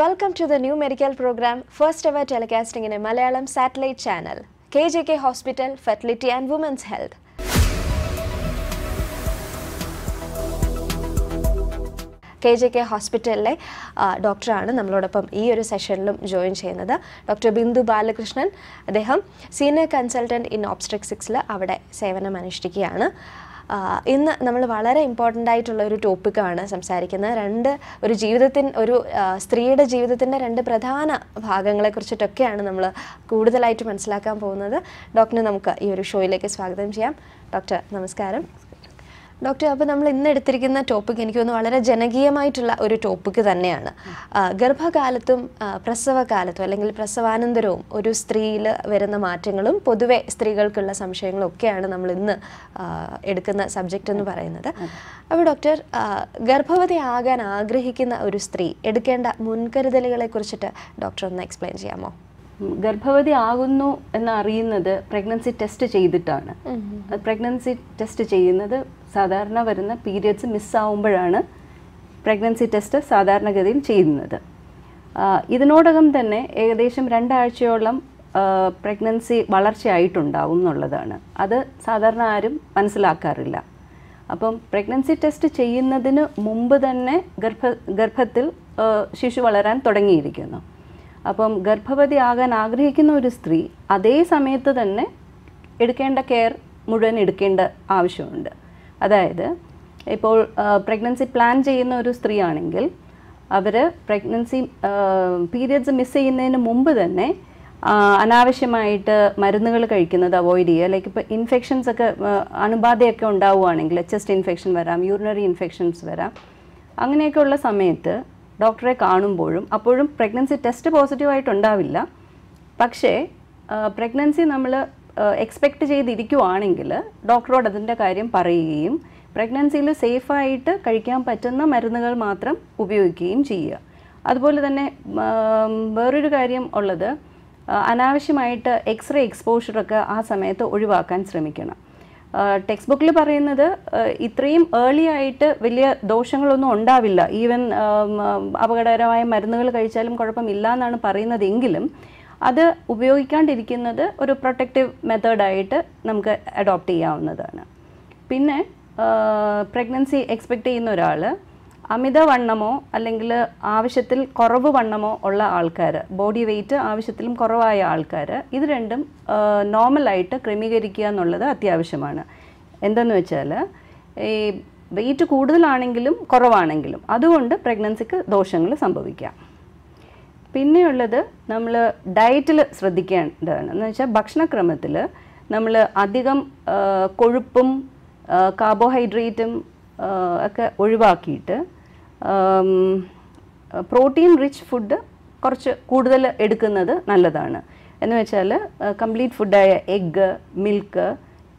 Welcome to the new medical program, first ever telecasting in a Malayalam satellite channel. KJK Hospital, Fertility and Women's Health. KJK Hospital, Dr. Anand, we are session join Dr. Bindu Balakrishnan, adheham Senior Consultant in Obstetrics, avade sevana manishtikiyana. In the Namalavalara important dietolary topicana, some sarikana, and Rijivathin or Striada Jivathin and Pradhana, Hagangla Kurchitaka and Namla, Kuda the light to Manslakam Ponada, Doctor Namka, you show like a swagam jam, Doctor Namaskaram. Doctor, we have a topic that is very generic topic. Garbhakalathum, Prasavakalathum, or Prasavanandarum, or Streel, Verena Martingalum, Poduve, Strigalkulla, Samshang, okay, and we have subject. Doctor, Garbhavati Aga and Agrihikina or Stree, Edkanda Munkaradelega Kurchita, Doctor, explains Yamo. Garbhavati aagunu enna ariyunnathu pregnancy test cheyidittana. Pregnancy test cheyyunnathu sadharana varuna periods miss aavumbalana pregnancy test sadharana gathiyil cheyyunnathu. Itinodakam thanne ekadesham 2 aazhchayolam pregnancy valarcha aayittundaavum ennulladana. Adu sadharana aarum manasilaakkarilla. Appom pregnancy test cheyyunnathinu munpu thanne garbhathil shishu valaran thodangiyirikkunnu. Upon Garpavati Aga and Agrihikin or three, Ade Sameta than ne Edkenda care, Mudan Edkenda Avshund. Ada either pregnancy plan Jain or three anangle, Avera pregnancy periods missing in Mumba than ne Anavishimite Maranagal Karikina, the voidia, like infections Anubade Konda anangle, chest infection veram, urinary infections veram. Anganekola Sameta. Doctor Kanum Bodum, upon pregnancy test positive I Tonda Villa Pakshe pregnancy Namala expect Jediku Anangilla, Doctor Adanda Karium Parim, pregnancy la safe it, Karikam Patana, Maranagal Matram, Ubiukim Chia. Adbola than buried Karium or Lather, Anavishimite X ray exposure Asameta Urivakan Sremikana. Textbook le parayunnathu ithrayum early aayittu veliya doshangal onnu undavilla even apagadakaramaya marunnugal kazhichalum kuzhappam illa ennaanu parayunnathu engilum adu upayogikkandirikkannathu oru protective method aayittu namukku adopt cheyyavunnathana pinne pregnancy expect cheyyunna oralu amida vannamo allengil aavasyathil koravu vannamo ulla aalkare body weight aavasyathilum koravaya aalkare idu rendum normal aayittu kremigirikka ennullathu athyavashyaമാണ് എന്തെന്നു വെച്ചാൽ ഈ weight കൂടുതലാണെങ്കിലും കുറവാണെങ്കിലും അതുകൊണ്ട് pregnancyക്ക് ദോഷങ്ങൾ സംഭവിക്കാം പിന്നെയുള്ളത് നമ്മൾ ഡയറ്റിൽ ശ്രദ്ധിക്കേണ്ടതാണ് എന്ന് വെച്ചാൽ ഭക്ഷണക്രമത്തിൽ നമ്മൾ അധികം കൊഴുപ്പും കാർബോഹൈഡ്രേറ്റും ഒഴിവാക്കിയിട്ട് പ്രോട്ടീൻ റിച്ച് ഫുഡ് കുറച്ച് കൂടുതൽ എടുക്കുന്നത് നല്ലതാണ് എന്ന് വെച്ചാൽ കംപ്ലീറ്റ് ഫുഡായ എഗ്ഗ് മിൽക്ക്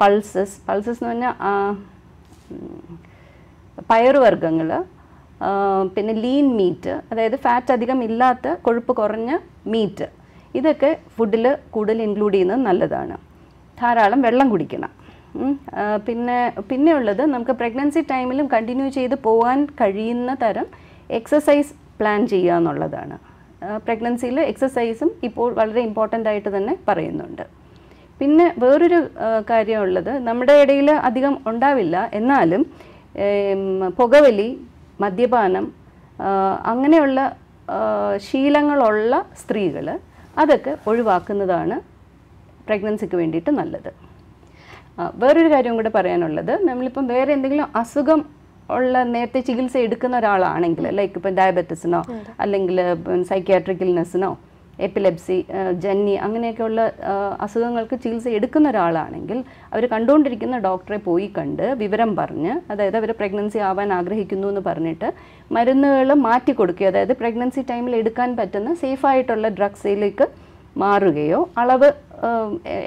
പൾസസ് എന്ന് പറഞ്ഞാൽ പയറുവർഗ്ഗങ്ങൾ പിന്നെ ലീൻ മീറ്റ് അതായത് ഫാറ്റ് അധികം ഇല്ലാത്ത കൊഴുപ്പ് കുറഞ്ഞ മീറ്റ് ഇതൊക്കെ ഫുഡിൽ കൂടുതൽ ഇൻക്ലൂഡ് ചെയ്യുന്നത് നല്ലതാണ് ധാരാളം വെള്ളം കുടിക്കണം പിന്നെ ഉള്ളത് നമുക്ക് pregnancy ടൈമിലും കണ്ടിന്യൂ ചെയ്തു പോകാൻ കഴിയുന്ന തരം എക്സസൈസ് പ്ലാൻ ചെയ്യുക എന്നുള്ളതാണ് pregnancyയിൽ എക്സസൈസും ഇപ്പോൾ വളരെ ഇമ്പോർട്ടൻ്റ് ആയിട്ട് തന്നെ പറയുന്നുണ്ട് പിന്നെ വേറൊരു കാര്യമുള്ളത് നമ്മുടെ ഇടയിൽ അധികം ഉണ്ടാവില്ല എന്നാലും പുകവലി മദ്യപാനം അങ്ങനെയുള്ള ശീലങ്ങളുള്ള സ്ത്രീകൾ അതൊക്കെ ഒഴിവാക്കുന്നതാണ് pregnancyക്ക് വേണ്ടിയിട്ട് നല്ലത് വേറൊരു കാര്യം കൂടെ പറയാനുള്ളത് നമ്മളിപ്പം വേറെ എന്തെങ്കിലും അസുഖം ഉള്ള നേരത്തെ ചികിത്സ എടുക്കുന്ന ഒരാളാണെങ്കിൽ ലൈക്ക് ഇപ്പം ഡയബറ്റിസിനോ അല്ലെങ്കിൽ സൈക്യാട്രിക് ഇൽനെസ്സിനോ എപ്പിലെപ്സി ജന്നി അങ്ങനെയൊക്കെയുള്ള അസുഖങ്ങൾക്ക് ചികിത്സ എടുക്കുന്ന ഒരാളാണെങ്കിൽ അവർ കണ്ടുകൊണ്ടിരിക്കുന്ന ഡോക്ടറെ പോയി കണ്ട് വിവരം പറഞ്ഞ് അതായത് അവർ പ്രഗ്നൻസി ആവാൻ ആഗ്രഹിക്കുന്നു എന്ന് പറഞ്ഞിട്ട് മരുന്നുകൾ മാറ്റി കൊടുക്കുക അതായത് പ്രഗ്നൻസി ടൈമിൽ എടുക്കാൻ പറ്റുന്ന സേഫായിട്ടുള്ള ഡ്രഗ്സിലേക്ക് മാറുകയോ അളവ്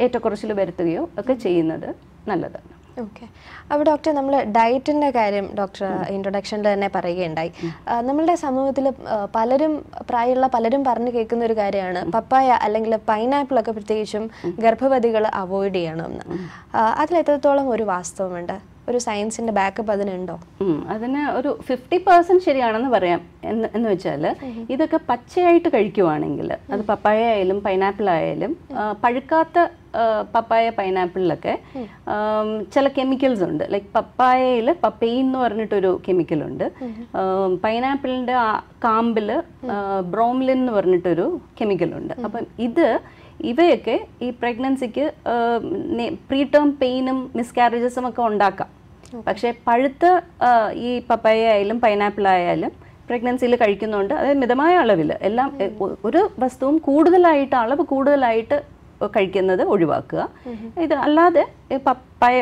ഏറ്റക്കുറച്ചിൽ വരുത്തുകയോ ഒക്കെ ചെയ്യുന്നത് നല്ലതാണ്. ഓക്കെ അപ്പോൾ ഡോക്ടർ നമ്മൾ ഡയറ്റിൻ്റെ കാര്യം ഡോക്ടർ ഇൻട്രൊഡക്ഷനിൽ തന്നെ പറയുകയുണ്ടായി. നമ്മളുടെ സമൂഹത്തിൽ പലരും പ്രായമുള്ള പലരും പറഞ്ഞു കേൾക്കുന്ന ഒരു കാര്യമാണ് പപ്പായ അല്ലെങ്കിൽ പൈനാപ്പിളൊക്കെ പ്രത്യേകിച്ചും ഗർഭവതികൾ അവോയ്ഡ് ചെയ്യണമെന്ന്. അതിലെത്രത്തോളം ഒരു വാസ്തവമുണ്ട്? ഒരു സയൻസിന്റെ ബാക്കപ്പ് അതിനുണ്ടോ? അതിന് ഒരു 50% ശരിയാണെന്ന് പറയാം. എന്ന് വെച്ചാൽ ഇതൊക്കെ പച്ചയായിട്ട് കഴിക്കുവാണെങ്കിൽ, അത് പപ്പായ ആയാലും പൈനാപ്പിൾ ആയാലും, പഴുക്കാത്ത പപ്പായ പൈനാപ്പിളിലൊക്കെ ചില കെമിക്കൽസ് ഉണ്ട്. ലൈക്ക് പപ്പായയിൽ പപ്പെയിൻ എന്ന് പറഞ്ഞിട്ടൊരു കെമിക്കലുണ്ട്. പൈനാപ്പിളിൻ്റെ കാമ്പിൽ ബ്രോംലിൻ എന്ന് പറഞ്ഞിട്ടൊരു കെമിക്കലുണ്ട്. അപ്പം ഇത് ഇവയൊക്കെ ഈ പ്രഗ്നൻസിക്ക് പ്രീ ടേം പെയിനും മിസ്കാരേജസും ഒക്കെ ഉണ്ടാക്കാം. പക്ഷേ പഴുത്ത ഈ പപ്പായ ആയാലും പൈനാപ്പിൾ ആയാലും പ്രഗ്നൻസിയിൽ കഴിക്കുന്നുണ്ട്. അതായത് മിതമായ അളവിൽ, എല്ലാം ഒരു വസ്തുവും കൂടുതലായിട്ട് അളവ് കൂടുതലായിട്ട് കഴിക്കുന്നത് ഒഴിവാക്കുക. ഇത് അല്ലാതെ പപ്പായ,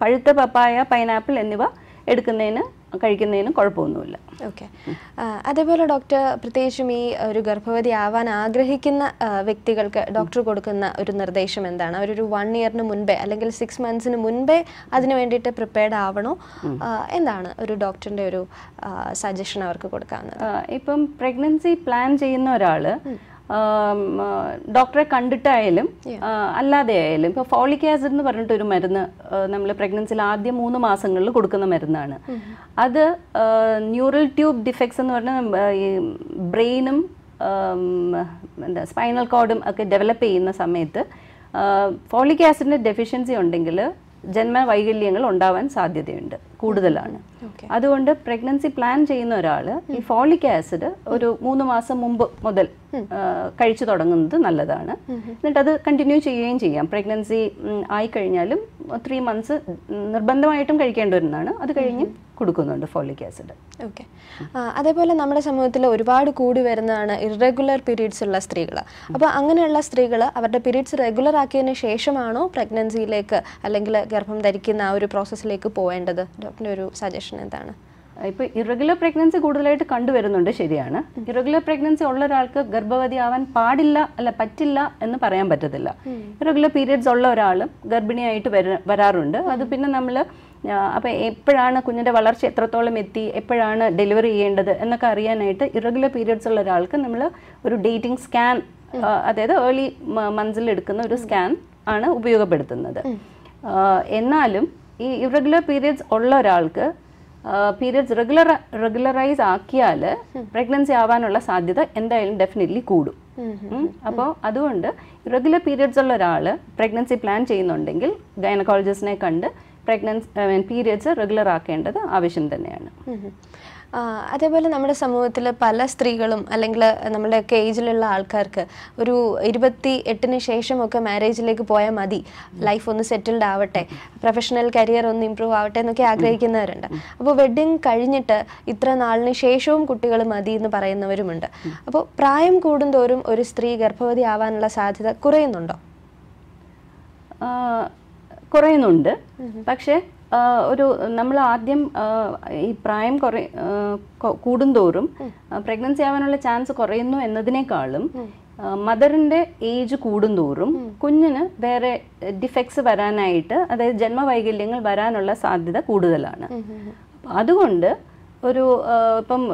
പഴുത്ത പപ്പായ പൈനാപ്പിൾ എന്നിവ എടുക്കുന്നതിന് കഴിക്കുന്നതിനും കുഴപ്പമൊന്നുമില്ല. ഓക്കെ. അതേപോലെ ഡോക്ടർ, പ്രത്യേകിച്ചും ഈ ഒരു ഗർഭവതി ആവാൻ ആഗ്രഹിക്കുന്ന വ്യക്തികൾക്ക് ഡോക്ടർ കൊടുക്കുന്ന ഒരു നിർദ്ദേശം എന്താണ്? അവരൊരു 1 year മുൻപേ അല്ലെങ്കിൽ 6 months മുൻപേ അതിന് വേണ്ടിയിട്ട് പ്രിപ്പയർഡ് ആവണോ? എന്താണ് ഒരു ഡോക്ടറിൻ്റെ ഒരു സജഷൻ അവർക്ക് കൊടുക്കാവുന്നത്? ഇപ്പം പ്രഗ്നൻസി പ്ലാൻ ചെയ്യുന്ന ഒരാൾ ഡോക്ടറെ കണ്ടിട്ടായാലും അല്ലാതെ ആയാലും, ഇപ്പോൾ ഫോളിക് ആസിഡ് എന്ന് പറഞ്ഞിട്ടൊരു മരുന്ന് നമ്മൾ പ്രഗ്നൻസിയിൽ ആദ്യം 3 മാസങ്ങളിൽ കൊടുക്കുന്ന മരുന്നാണ്. അത് ന്യൂറൽ ട്യൂബ് ഡിഫെക്ട്സ് എന്ന് പറഞ്ഞാൽ ഈ ബ്രെയിനും സ്പൈനൽ കോഡും ഒക്കെ ഡെവലപ്പ് ചെയ്യുന്ന സമയത്ത് ഫോളിക് ആസിഡിൻ്റെ ഡെഫിഷ്യൻസി ഉണ്ടെങ്കിൽ ജന്മ വൈകല്യങ്ങൾ ഉണ്ടാവാൻ സാധ്യതയുണ്ട്, കൂടുതലാണ്. അതുകൊണ്ട് പ്രഗ്നൻസി പ്ലാൻ ചെയ്യുന്ന ഒരാൾ ഈ ഫോളിക് ആസിഡ് ഒരു 3 മാസം മുമ്പ് മുതൽ കഴിച്ചു തുടങ്ങുന്നത് നല്ലതാണ്. എന്നിട്ട് അത് കണ്ടിന്യൂ ചെയ്യുകയും ചെയ്യാം. പ്രഗ്നൻസി ആയിക്കഴിഞ്ഞാലും 3 months നിർബന്ധമായിട്ടും കഴിക്കേണ്ട ഒന്നാണ്. അത് കഴിഞ്ഞ് കൊടുക്കുന്നുണ്ട് ഫോളിക് ആസിഡ്. ഓക്കെ. അതേപോലെ നമ്മുടെ സമൂഹത്തിൽ ഒരുപാട് കൂടി വരുന്നതാണ് ഇറഗുലർ പീരീഡ്സ് ഉള്ള സ്ത്രീകൾ. അപ്പോൾ അങ്ങനെയുള്ള സ്ത്രീകൾ അവരുടെ പീരീഡ്സ് റെഗുലർ ആക്കിയതിന് ശേഷമാണോ പ്രഗ്നൻസിയിലേക്ക് അല്ലെങ്കിൽ ഗർഭം ധരിക്കുന്ന ആ ഒരു പ്രോസസ്സിലേക്ക് പോവേണ്ടത്? ഡോക്ടറിൻ്റെ ഒരു സജഷൻ എന്താണ്? ഇപ്പോൾ ഇറഗുലർ പ്രഗ്നൻസി കൂടുതലായിട്ട് കണ്ടുവരുന്നുണ്ട്, ശരിയാണ്. ഇറഗുലർ പ്രഗ്നൻസി ഉള്ള ഒരാൾക്ക് ഗർഭവതി ആവാൻ പാടില്ല, അല്ല പറ്റില്ല എന്ന് പറയാൻ പറ്റത്തില്ല. ഇറഗുലർ പീരീഡ്സ് ഉള്ള ഒരാളും ഗർഭിണിയായിട്ട് വരാറുണ്ട്. അത് പിന്നെ നമ്മൾ അപ്പോൾ എപ്പോഴാണ് കുഞ്ഞിൻ്റെ വളർച്ച എത്രത്തോളം എത്തി, എപ്പോഴാണ് ഡെലിവറി ചെയ്യേണ്ടത് എന്നൊക്കെ അറിയാനായിട്ട് ഇറഗുലർ പീരീഡ്സ് ഉള്ള ഒരാൾക്ക് നമ്മൾ ഒരു ഡേറ്റിംഗ് സ്കാൻ, അതായത് ഏർലി മന്ത്സിൽ എടുക്കുന്ന ഒരു സ്കാൻ ആണ് ഉപയോഗപ്പെടുത്തുന്നത്. എന്നാലും ഈ ഇറഗുലർ പീരീഡ്സ് ഉള്ള ഒരാൾക്ക് പീരീഡ്സ് റെഗുലറൈസ് ആക്കിയാൽ പ്രഗ്നൻസി ആവാനുള്ള സാധ്യത എന്തായാലും ഡെഫിനറ്റ്ലി കൂടും. അപ്പോൾ അതുകൊണ്ട് ഇറഗുലർ പീരീഡ്സ് ഉള്ള ഒരാൾ പ്രഗ്നൻസി പ്ലാൻ ചെയ്യുന്നുണ്ടെങ്കിൽ ഗൈനക്കോളജിസ്റ്റിനെ കണ്ട് പീരിയഡ്സ് റെഗുലർ ആക്കേണ്ടത് ആവശ്യം തന്നെയാണ്. അതേപോലെ നമ്മുടെ സമൂഹത്തിൽ പല സ്ത്രീകളും അല്ലെങ്കിൽ നമ്മുടെയൊക്കെ ഏജിലുള്ള ആൾക്കാർക്ക് ഒരു 28 ശേഷമൊക്കെ മാരേജിലേക്ക് പോയാൽ മതി, ലൈഫ് ഒന്ന് സെറ്റിൽഡ് ആവട്ടെ, പ്രൊഫഷണൽ കരിയർ ഒന്ന് ഇമ്പ്രൂവ് ആവട്ടെ എന്നൊക്കെ ആഗ്രഹിക്കുന്നവരുണ്ട്. അപ്പോൾ വെഡ്ഡിങ് കഴിഞ്ഞിട്ട് ഇത്ര നാളിന് ശേഷവും കുട്ടികൾ മതി എന്ന് പറയുന്നവരുമുണ്ട്. അപ്പോൾ പ്രായം കൂടുന്തോറും ഒരു സ്ത്രീ ഗർഭവതി ആവാനുള്ള സാധ്യത കുറയുന്നുണ്ടോ? കുറയുന്നുണ്ട്. പക്ഷേ ഒരു നമ്മൾ ആദ്യം ഈ പ്രായം കൂടുന്തോറും പ്രഗ്നൻസി ആവാനുള്ള ചാൻസ് കുറയുന്നു എന്നതിനേക്കാളും മദറിൻ്റെ ഏജ് കൂടുന്തോറും കുഞ്ഞിന് വേറെ ഡിഫെക്ട്സ് വരാനായിട്ട്, അതായത് ജന്മവൈകല്യങ്ങൾ വരാനുള്ള സാധ്യത കൂടുതലാണ്. അതുകൊണ്ട് ഒരു ഇപ്പം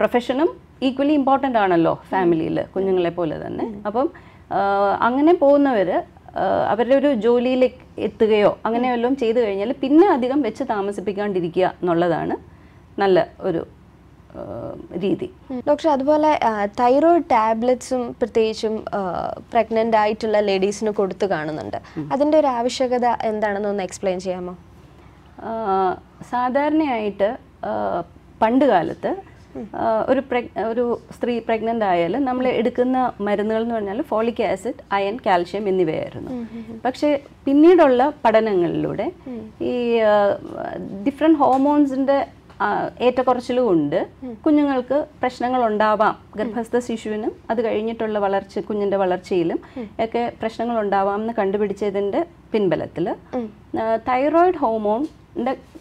പ്രൊഫഷനും ഈക്വലി ഇമ്പോർട്ടൻ്റ് ആണല്ലോ ഫാമിലിയിൽ, കുഞ്ഞുങ്ങളെ പോലെ തന്നെ. അപ്പം അങ്ങനെ പോകുന്നവർ അവരുടെ ഒരു ജോലിയിലേക്ക് എത്തുകയോ അങ്ങനെ വല്ലതും ചെയ്തു കഴിഞ്ഞാൽ പിന്നെ അധികം വെച്ച് താമസിപ്പിക്കാണ്ടിരിക്കുക എന്നുള്ളതാണ് നല്ല ഒരു രീതി. ഡോക്ടർ, അതുപോലെ തൈറോയ്ഡ് ടാബ്ലറ്റ്സും പ്രത്യേകിച്ചും പ്രഗ്നൻ്റ് ആയിട്ടുള്ള ലേഡീസിന് കൊടുത്തു കാണുന്നുണ്ട്. അതിൻ്റെ ഒരു ആവശ്യകത എന്താണെന്ന് ഒന്ന് എക്സ്പ്ലെയിൻ ചെയ്യാമോ? സാധാരണയായിട്ട് പണ്ട് കാലത്ത് ഒരു സ്ത്രീ പ്രഗ്നൻ്റ് ആയാൽ നമ്മൾ എടുക്കുന്ന മരുന്നുകൾ എന്ന് പറഞ്ഞാൽ ഫോളിക് ആസിഡ്, അയൺ, കാൽഷ്യം എന്നിവയായിരുന്നു. പക്ഷേ പിന്നീടുള്ള പഠനങ്ങളിലൂടെ ഈ ഡിഫറെൻറ്റ് ഹോർമോൺസിൻ്റെ ഏറ്റക്കുറച്ചിലും ഉണ്ട്, കുഞ്ഞുങ്ങൾക്ക് പ്രശ്നങ്ങൾ ഉണ്ടാവാം, ഗർഭസ്ഥ ശിശുവിനും അത് കഴിഞ്ഞിട്ടുള്ള കുഞ്ഞിൻ്റെ വളർച്ചയിലും ഒക്കെ പ്രശ്നങ്ങൾ ഉണ്ടാവാം എന്ന് കണ്ടുപിടിച്ചതിൻ്റെ പിൻബലത്തിൽ തൈറോയിഡ് ഹോർമോൺ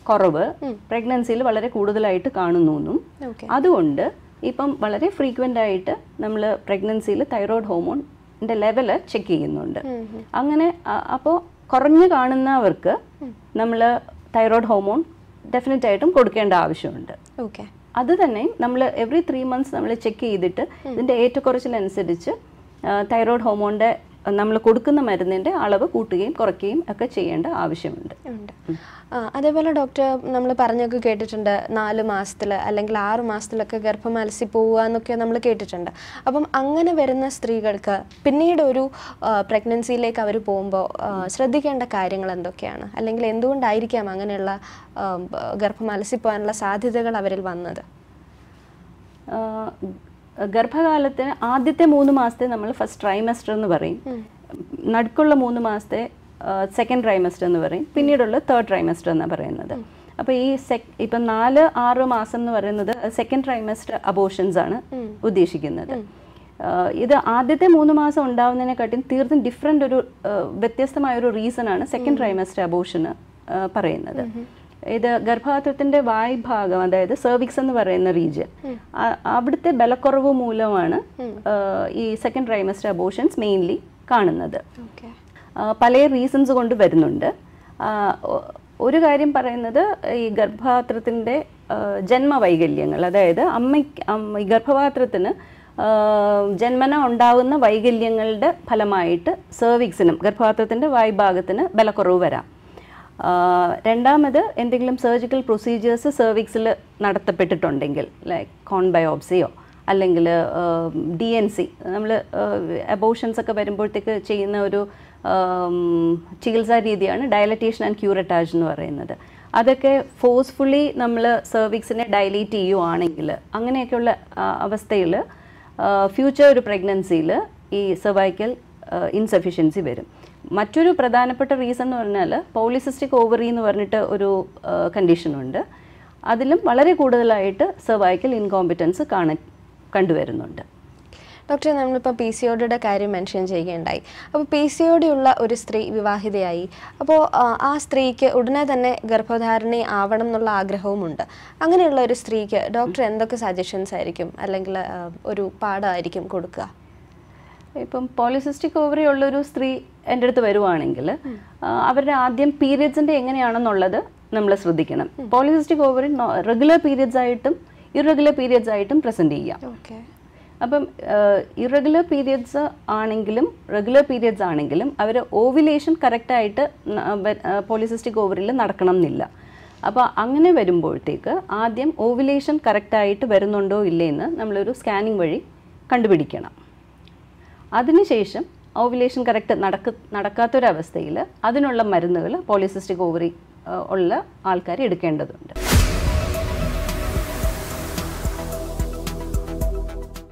കുറവ് പ്രഗ്നൻസിയിൽ വളരെ കൂടുതലായിട്ട് കാണുന്നു. അതുകൊണ്ട് ഇപ്പം വളരെ ഫ്രീക്വൻ്റ് ആയിട്ട് നമ്മൾ പ്രഗ്നൻസിയിൽ തൈറോയ്ഡ് ഹോർമോണിൻ്റെ ലെവല് ചെക്ക് ചെയ്യുന്നുണ്ട്. അങ്ങനെ അപ്പോൾ കുറഞ്ഞു കാണുന്നവർക്ക് നമ്മൾ തൈറോയ്ഡ് ഹോർമോൺ ഡെഫിനറ്റ് ആയിട്ടും കൊടുക്കേണ്ട ആവശ്യമുണ്ട്. ഓക്കെ. അത് തന്നെ നമ്മൾ എവറി 3 months നമ്മൾ ചെക്ക് ചെയ്തിട്ട് ഇതിൻ്റെ ഏറ്റക്കുറച്ചിലനുസരിച്ച് തൈറോയ്ഡ് ഹോർമോണിൻ്റെ നമ്മൾ കൊടുക്കുന്ന മരുന്നിൻ്റെ അളവ് കൂട്ടുകയും കുറയ്ക്കുകയും ഒക്കെ ചെയ്യേണ്ട ആവശ്യമുണ്ട്. അതേപോലെ ഡോക്ടർ, നമ്മൾ പറഞ്ഞൊക്കെ കേട്ടിട്ടുണ്ട് 4 മാസത്തിൽ അല്ലെങ്കിൽ 6 മാസത്തിലൊക്കെ ഗർഭം അലസി പോവുക എന്നൊക്കെ നമ്മൾ കേട്ടിട്ടുണ്ട്. അപ്പം അങ്ങനെ വരുന്ന സ്ത്രീകൾക്ക് പിന്നീട് ഒരു പ്രഗ്നൻസിയിലേക്ക് അവർ പോകുമ്പോൾ ശ്രദ്ധിക്കേണ്ട കാര്യങ്ങൾ എന്തൊക്കെയാണ്, അല്ലെങ്കിൽ എന്തുകൊണ്ടായിരിക്കാം അങ്ങനെയുള്ള ഗർഭം അലസി പോകാനുള്ള സാധ്യതകൾ അവരിൽ വന്നത്? ഗർഭകാലത്തിന് ആദ്യത്തെ 3 മാസത്തെ നമ്മൾ ഫസ്റ്റ് ട്രൈമസ്റ്റർ എന്ന് പറയും, നടുക്കുള്ള 3 മാസത്തെ സെക്കൻഡ് ട്രൈമസ്റ്റർ എന്ന് പറയും, പിന്നീടുള്ള തേർഡ് ട്രൈമസ്റ്റർ എന്നാണ് പറയുന്നത്. അപ്പോൾ ഈ ഇപ്പം 4-6 മാസം എന്ന് പറയുന്നത് സെക്കൻഡ് ട്രൈമസ്റ്റർ അബോർഷൻസ് ആണ് ഉദ്ദേശിക്കുന്നത്. ഇത് ആദ്യത്തെ 3 മാസം ഉണ്ടാവുന്നതിനെക്കാട്ടിയും തീർത്തും ഡിഫറെൻ്റ് ഒരു വ്യത്യസ്തമായൊരു റീസണാണ് സെക്കൻഡ് ട്രൈമസ്റ്റർ അബോർഷന് പറയുന്നത്. ഇത് ഗർഭപാത്രത്തിൻ്റെ വായ്ഭാഗം, അതായത് സെർവിക്സ് എന്ന് പറയുന്ന റീജിയൻ, അവിടുത്തെ ബലക്കുറവ് മൂലമാണ് ഈ സെക്കൻഡ് ട്രൈമസ്റ്റർ അബോർഷൻസ് മെയിൻലി കാണുന്നത്. പല റീസൺസ് കൊണ്ട് വരുന്നുണ്ട്. ഒരു കാര്യം പറയുന്നത് ഈ ഗർഭപാത്രത്തിൻ്റെ ജന്മവൈകല്യങ്ങൾ, അതായത് അമ്മയ്ക്ക് ഗർഭപാത്രത്തിന് ജന്മന ഉണ്ടാകുന്ന വൈകല്യങ്ങളുടെ ഫലമായിട്ട് സെർവിക്സിനും ഗർഭപാത്രത്തിൻ്റെ വായ്ഭാഗത്തിന് ബലക്കുറവ് വരാം. രണ്ടാമത് എന്തെങ്കിലും സർജിക്കൽ പ്രൊസീജിയേഴ്സ് സെർവിക്സിൽ നടത്തപ്പെട്ടിട്ടുണ്ടെങ്കിൽ, ലൈക്ക് കോൺ ബയോപ്സിയോ അല്ലെങ്കിൽ DNC, നമ്മൾ അബോർഷൻസൊക്കെ വരുമ്പോഴത്തേക്ക് ചെയ്യുന്ന ഒരു ചികിത്സാ രീതിയാണ് ഡയലറ്റേഷൻ ആൻഡ് ക്യൂറട്ടാജ് എന്ന് പറയുന്നത്. അതൊക്കെ ഫോഴ്സ്ഫുള്ളി നമ്മൾ സെർവിക്സിനെ ഡയലേറ്റ് ചെയ്യുവാണെങ്കിൽ, അങ്ങനെയൊക്കെയുള്ള അവസ്ഥയിൽ ഫ്യൂച്ചർ ഒരു പ്രഗ്നൻസിയിൽ ഈ സെർവൈക്കൽ ഇൻസഫിഷ്യൻസി വരും. മറ്റൊരു പ്രധാനപ്പെട്ട റീസൺ എന്ന് പറഞ്ഞാൽ പോളിസിസ്റ്റിക് ഓവറി എന്ന് പറഞ്ഞിട്ട് ഒരു കണ്ടീഷനുണ്ട്. അതിലും വളരെ കൂടുതലായിട്ട് സെർവൈക്കൽ ഇൻകോംപിറ്റൻസ് കണ്ടുവരുന്നുണ്ട്. ഡോക്ടറെ, നമ്മളിപ്പോൾ PCODയുടെ കാര്യം മെൻഷൻ ചെയ്യുകയുണ്ടായി. അപ്പോൾ PCOD ഉള്ള ഒരു സ്ത്രീ വിവാഹിതയായി, അപ്പോൾ ആ സ്ത്രീക്ക് ഉടനെ തന്നെ ഗർഭധാരണി ആവണം എന്നുള്ള ആഗ്രഹവുമുണ്ട്. അങ്ങനെയുള്ള ഒരു സ്ത്രീക്ക് ഡോക്ടർ എന്തൊക്കെ സജഷൻസ് ആയിരിക്കും അല്ലെങ്കിൽ ഒരു പാഠമായിരിക്കും കൊടുക്കുക? ഇപ്പം പോളിസിസ്റ്റിക് ഓവറി ഉള്ളൊരു സ്ത്രീ എൻ്റെ അടുത്ത് വരുവാണെങ്കിൽ അവരുടെ ആദ്യം പീരിയഡ്സിൻ്റെ എങ്ങനെയാണെന്നുള്ളത് നമ്മൾ ശ്രദ്ധിക്കണം. പോളിസിസ്റ്റിക് ഓവറി റെഗുലർ പീരിയഡ്സ് ആയിട്ടും ഇറഗുലർ പീരിയഡ്സ് ആയിട്ടും പ്രസൻറ്റ് ചെയ്യാം. അപ്പം ഇറഗുലർ പീരിയഡ്സ് ആണെങ്കിലും റെഗുലർ പീരിയഡ്സ് ആണെങ്കിലും അവർ ഓവിലേഷൻ കറക്റ്റായിട്ട് പോളിസിസ്റ്റിക് ഓവറിൽ നടക്കണം എന്നില്ല. അപ്പോൾ അങ്ങനെ വരുമ്പോഴത്തേക്ക് ആദ്യം ഓവിലേഷൻ കറക്റ്റായിട്ട് വരുന്നുണ്ടോ ഇല്ലേന്ന് നമ്മളൊരു സ്കാനിങ് വഴി കണ്ടുപിടിക്കണം. അതിനുശേഷം ഓവുലേഷൻ കറക്റ്റ് നടക്കാത്തൊരവസ്ഥയിൽ അതിനുള്ള മരുന്നുകൾ പോളിസിസ്റ്റിക് ഓവറി ഉള്ള ആൾക്കാർ എടുക്കേണ്ടതുണ്ട്.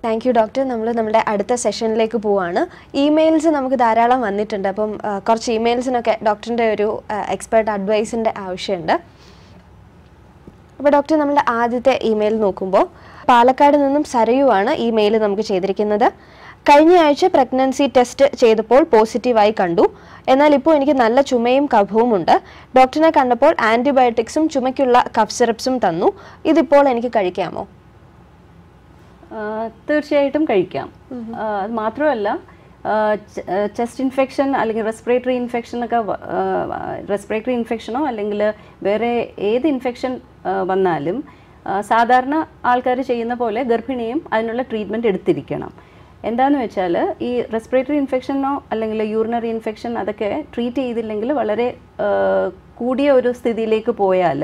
Thank you doctor. നമ്മൾ നമ്മുടെ അടുത്ത സെഷനിലേക്ക് പോവാണ്. ഇമെയിൽസ് നമുക്ക് ധാരാളം വന്നിട്ടുണ്ട്. അപ്പം കുറച്ച് ഇമെയിൽസിനൊക്കെ ഡോക്ടറിൻ്റെ ഒരു എക്സ്പേർട്ട് അഡ്വൈസിൻ്റെ ആവശ്യമുണ്ട്. അപ്പോൾ ഡോക്ടർ, നമ്മുടെ ആദ്യത്തെ ഇമെയിൽ നോക്കുമ്പോൾ പാലക്കാട് നിന്നും സരയുവാണ് ഇമെയിൽ നമുക്ക് ചെയ്തിരിക്കുന്നത്. കഴിഞ്ഞ ആഴ്ച പ്രഗ്നൻസി ടെസ്റ്റ് ചെയ്തപ്പോൾ പോസിറ്റീവായി കണ്ടു. എന്നാൽ ഇപ്പോൾ എനിക്ക് നല്ല ചുമയും കഫവുമുണ്ട്. ഡോക്ടറിനെ കണ്ടപ്പോൾ ആൻറ്റിബയോട്ടിക്സും ചുമയ്ക്കുള്ള കഫ് സിറപ്സും തന്നു. ഇതിപ്പോൾ എനിക്ക് കഴിക്കാമോ? തീർച്ചയായിട്ടും കഴിക്കാം. അത് മാത്രമല്ല, ചെസ്റ്റ് ഇൻഫെക്ഷൻ അല്ലെങ്കിൽ റെസ്പിറേറ്ററി ഇൻഫെക്ഷനോ അല്ലെങ്കിൽ വേറെ ഏത് ഇൻഫെക്ഷൻ വന്നാലും സാധാരണ ആൾക്കാർ ചെയ്യുന്ന പോലെ ഗർഭിണിയും അതിനുള്ള ട്രീറ്റ്മെൻറ്റ് എടുത്തിരിക്കണം. എന്താണെന്ന് വെച്ചാൽ ഈ റെസ്പിറേറ്ററി ഇൻഫെക്ഷനോ അല്ലെങ്കിൽ യൂറിനറി ഇൻഫെക്ഷൻ അതൊക്കെ ട്രീറ്റ് ചെയ്തില്ലെങ്കിൽ വളരെ കൂടിയ ഒരു സ്ഥിതിയിലേക്ക് പോയാൽ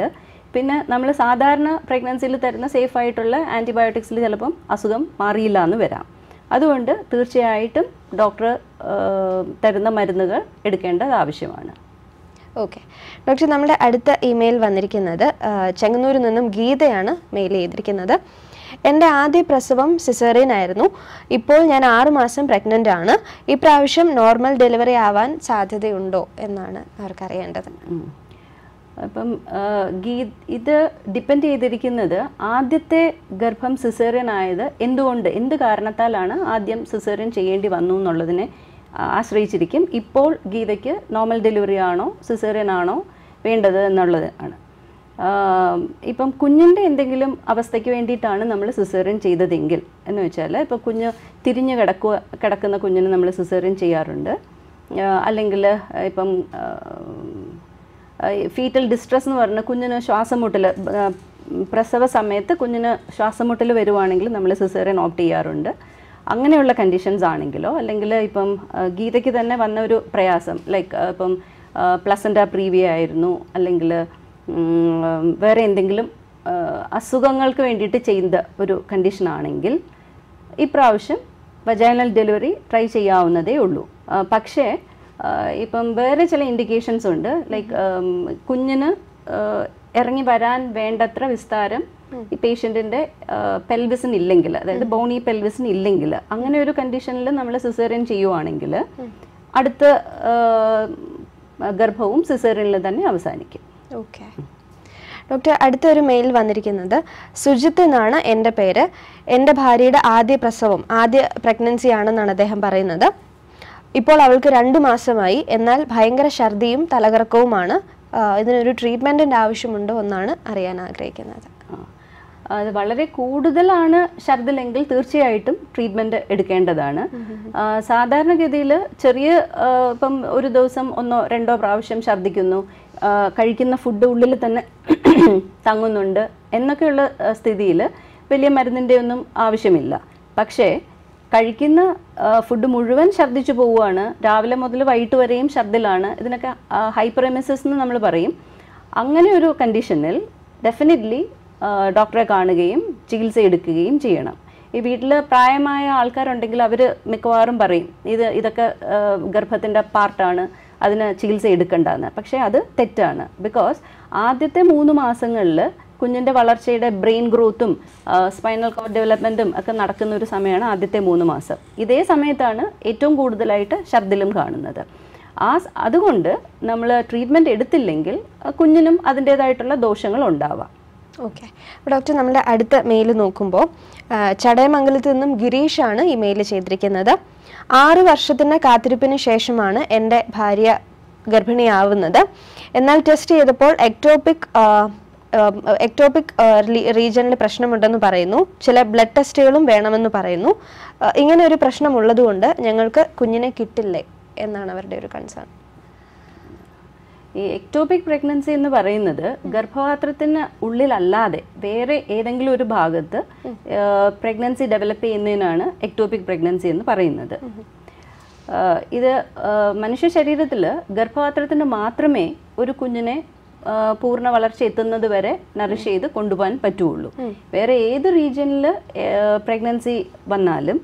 പിന്നെ നമ്മൾ സാധാരണ പ്രഗ്നൻസിയിൽ തരുന്ന സേഫായിട്ടുള്ള ആൻറ്റിബയോട്ടിക്സിൽ ചിലപ്പം അസുഖം മാറിയില്ല എന്ന് വരാം. അതുകൊണ്ട് തീർച്ചയായിട്ടും ഡോക്ടർ തരുന്ന മരുന്നുകൾ എടുക്കേണ്ടത് ആവശ്യമാണ്. ഓക്കെ ഡോക്ടർ, നമ്മുടെ അടുത്ത ഇമെയിൽ വന്നിരിക്കുന്നത് ചെങ്ങന്നൂരിൽ നിന്നും ഗീതയാണ് മെയിൽ ചെയ്തിരിക്കുന്നത്. എൻ്റെ ആദ്യ പ്രസവം സിസേറിയൻ ആയിരുന്നു. ഇപ്പോൾ ഞാൻ 6 മാസം പ്രഗ്നൻ്റ് ആണ്. ഇപ്രാവശ്യം നോർമൽ ഡെലിവറി ആവാൻ സാധ്യതയുണ്ടോ എന്നാണ് അവർക്കറിയേണ്ടത്. അപ്പം ഇത് ഡിപ്പെൻഡ് ചെയ്തിരിക്കുന്നത് ആദ്യത്തെ ഗർഭം സിസേറിയൻ ആയത് എന്ത് കാരണത്താലാണ് ആദ്യം സിസേറിയൻ ചെയ്യേണ്ടി വന്നു എന്നുള്ളതിനെ ആശ്രയിച്ചിരിക്കും. ഇപ്പോൾ ഗീതയ്ക്ക് നോർമൽ ഡെലിവറി ആണോ സിസേറിയൻ ആണോ വേണ്ടത് എന്നുള്ളതാണ്. ഇപ്പം കുഞ്ഞിൻ്റെ എന്തെങ്കിലും അവസ്ഥയ്ക്ക് വേണ്ടിയിട്ടാണ് നമ്മൾ സിസേറിയൻ ചെയ്തതെങ്കിൽ എന്ന് വെച്ചാൽ ഇപ്പോൾ കുഞ്ഞ് തിരിഞ്ഞ് കിടക്കുന്ന കുഞ്ഞിന് നമ്മൾ സിസേറിയൻ ചെയ്യാറുണ്ട്. അല്ലെങ്കിൽ ഇപ്പം ഫീറ്റൽ ഡിസ്ട്രസ് എന്ന് പറഞ്ഞാൽ കുഞ്ഞിന് ശ്വാസമുട്ടൽ, പ്രസവ സമയത്ത് കുഞ്ഞിന് ശ്വാസമുട്ടൽ വരുവാണെങ്കിൽ നമ്മൾ സിസേറിയൻ ഓപ്റ്റ് ചെയ്യാറുണ്ട്. അങ്ങനെയുള്ള കണ്ടീഷൻസ് ആണെങ്കിലോ അല്ലെങ്കിൽ ഇപ്പം ഗീതയ്ക്ക് തന്നെ വന്ന ഒരു പ്രയാസം ലൈക്ക് ഇപ്പം പ്ലസൻ്റ പ്രീവിയ ആയിരുന്നു അല്ലെങ്കിൽ വേറെ എന്തെങ്കിലും അസുഖങ്ങൾക്ക് വേണ്ടിയിട്ട് ചെയ്യുന്ന ഒരു കണ്ടീഷനാണെങ്കിൽ ഇപ്രാവശ്യം വജൈനൽ ഡെലിവറി ട്രൈ ചെയ്യാവുന്നതേ ഉള്ളൂ. പക്ഷേ ഇപ്പം വേറെ ചില ഇൻഡിക്കേഷൻസ് ഉണ്ട് ലൈക്ക് കുഞ്ഞിന് ഇറങ്ങി വരാൻ വേണ്ടത്ര വിസ്താരം ഈ പേഷ്യൻറ്റിൻ്റെ പെൽവിസിന് ഇല്ലെങ്കിൽ അതായത് ബോണി പെൽവിസിന് ഇല്ലെങ്കിൽ അങ്ങനെ ഒരു കണ്ടീഷനിൽ നമ്മൾ സിസേറിയൻ ചെയ്യുവാണെങ്കിൽ അടുത്ത ഗർഭവും സിസേറിയനിൽ തന്നെ അവസാനിക്കും. ഓക്കെ ഡോക്ടർ, അടുത്തൊരു മെയിൽ വന്നിരിക്കുന്നത് സുജിത്ത് എന്നാണ് എൻ്റെ പേര്. എൻ്റെ ഭാര്യയുടെ ആദ്യ പ്രഗ്നൻസി ആണെന്നാണ് അദ്ദേഹം പറയുന്നത്. ഇപ്പോൾ അവൾക്ക് 2 മാസമായി, എന്നാൽ ഭയങ്കര ഛർദിയും തലകറക്കവുമാണ്. ഇതിനൊരു ട്രീറ്റ്മെൻറ്റിൻ്റെ ആവശ്യമുണ്ടോ എന്നാണ് അറിയാൻ ആഗ്രഹിക്കുന്നത്. അത് വളരെ കൂടുതലാണ് ഛർദിലെങ്കിൽ തീർച്ചയായിട്ടും ട്രീറ്റ്മെൻറ്റ് എടുക്കേണ്ടതാണ്. സാധാരണഗതിയിൽ ചെറിയ ഇപ്പം ഒരു ദിവസം 1-2 പ്രാവശ്യം ഛർദിക്കുന്നു, കഴിക്കുന്ന ഫുഡ് ഉള്ളിൽ തന്നെ തങ്ങുന്നുണ്ട് എന്നൊക്കെയുള്ള സ്ഥിതിയിൽ വലിയ മരുന്നിൻ്റെ ഒന്നും ആവശ്യമില്ല. പക്ഷേ കഴിക്കുന്ന ഫുഡ് മുഴുവൻ ഛർദിച്ചു പോവുകയാണ്, രാവിലെ മുതൽ വൈകിട്ട് വരെയും ഛർദിലാണ്, ഇതിനൊക്കെ ഹൈപ്പറെമിസിസ് എന്ന് നമ്മൾ പറയും. അങ്ങനെ ഒരു കണ്ടീഷനിൽ ഡെഫിനറ്റ്ലി ഡോക്ടറെ കാണുകയും ചികിത്സ എടുക്കുകയും ചെയ്യണം. ഈ വീട്ടിൽ പ്രായമായ ആൾക്കാരുണ്ടെങ്കിൽ അവർ മിക്കവാറും പറയും ഇതൊക്കെ ഗർഭത്തിൻ്റെ പാർട്ടാണ്, അതിന് ചികിത്സ എടുക്കേണ്ടതെന്ന്. പക്ഷേ അത് തെറ്റാണ്. ബിക്കോസ് ആദ്യത്തെ 3 മാസങ്ങളിൽ കുഞ്ഞിൻ്റെ വളർച്ചയുടെ ബ്രെയിൻ ഗ്രോത്തും സ്പൈനൽ കോഡ് ഡെവലപ്മെൻറ്റും ഒക്കെ നടക്കുന്ന ഒരു സമയമാണ് ആദ്യത്തെ 3 മാസം. ഇതേ സമയത്താണ് ഏറ്റവും കൂടുതലായിട്ട് ഛർദിലും കാണുന്നത്. അതുകൊണ്ട് നമ്മൾ ട്രീറ്റ്മെൻറ്റ് എടുത്തില്ലെങ്കിൽ കുഞ്ഞിനും അതിൻ്റേതായിട്ടുള്ള ദോഷങ്ങൾ ഉണ്ടാവാം. ഓക്കെ ഡോക്ടർ, നമ്മുടെ അടുത്ത മെയിൽ നോക്കുമ്പോൾ ചടയമംഗലത്ത് നിന്നും ഗിരീഷാണ് ഈ മെയിൽ ചെയ്തിരിക്കുന്നത്. 6 വർഷത്തിൻ്റെ കാത്തിരിപ്പിന് ശേഷമാണ് എൻ്റെ ഭാര്യ ഗർഭിണിയാവുന്നത്. എന്നാൽ ടെസ്റ്റ് ചെയ്തപ്പോൾ എക്ടോപിക് റീജിയനിൽ പ്രശ്നമുണ്ടെന്ന് പറയുന്നു. ചില ബ്ലഡ് ടെസ്റ്റുകളും വേണമെന്ന് പറയുന്നു. ഇങ്ങനെ ഒരു പ്രശ്നമുള്ളതുകൊണ്ട് ഞങ്ങൾക്ക് കുഞ്ഞിനെ കിട്ടില്ലേ എന്നാണ് അവരുടെ ഒരു കൺസേൺ. ഈ എക്ടോപിക് പ്രഗ്നൻസി എന്ന് പറയുന്നത് ഗർഭപാത്രത്തിന് ഉള്ളിലല്ലാതെ വേറെ ഏതെങ്കിലും ഒരു ഭാഗത്ത് പ്രഗ്നൻസി ഡെവലപ്പ് ചെയ്യുന്നതിനാണ് എക്ടോപിക് പ്രഗ്നൻസി എന്ന് പറയുന്നത്. ഇത് മനുഷ്യ ശരീരത്തിൽ ഗർഭപാത്രത്തിന് മാത്രമേ ഒരു കുഞ്ഞിനെ പൂർണ്ണ വളർച്ച എത്തുന്നത് വരെ നറിഷ് ചെയ്ത് കൊണ്ടുപോകാൻ പറ്റുകയുള്ളൂ. വേറെ ഏത് റീജിയനിൽ പ്രഗ്നൻസി വന്നാലും,